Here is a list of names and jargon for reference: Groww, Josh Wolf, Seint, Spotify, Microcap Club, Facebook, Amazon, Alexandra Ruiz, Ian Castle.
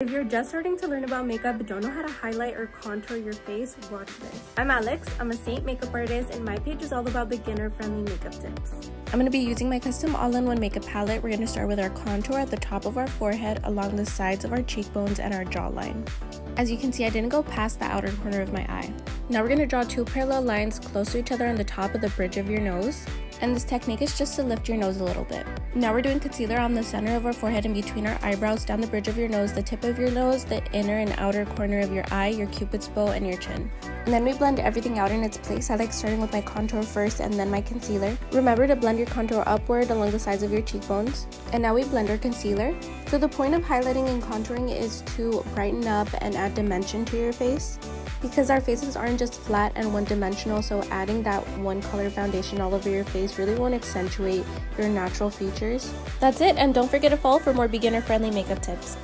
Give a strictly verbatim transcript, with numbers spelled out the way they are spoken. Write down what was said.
If you're just starting to learn about makeup but don't know how to highlight or contour your face, watch this. I'm Alex, I'm a Seint makeup artist, and my page is all about beginner-friendly makeup tips. I'm going to be using my custom all-in-one makeup palette. We're going to start with our contour at the top of our forehead, along the sides of our cheekbones and our jawline. As you can see, I didn't go past the outer corner of my eye. Now we're going to draw two parallel lines close to each other on the top of the bridge of your nose. And this technique is just to lift your nose a little bit. Now we're doing concealer on the center of our forehead and between our eyebrows, down the bridge of your nose, the tip of your nose, the inner and outer corner of your eye, your cupid's bow, and your chin. And then we blend everything out in its place. I like starting with my contour first and then my concealer. Remember to blend your contour upward along the sides of your cheekbones. And now we blend our concealer. So the point of highlighting and contouring is to brighten up and add dimension to your face, because our faces aren't just flat and one-dimensional, so adding that one color foundation all over your face really won't accentuate your natural features. That's it, and don't forget to follow for more beginner-friendly makeup tips.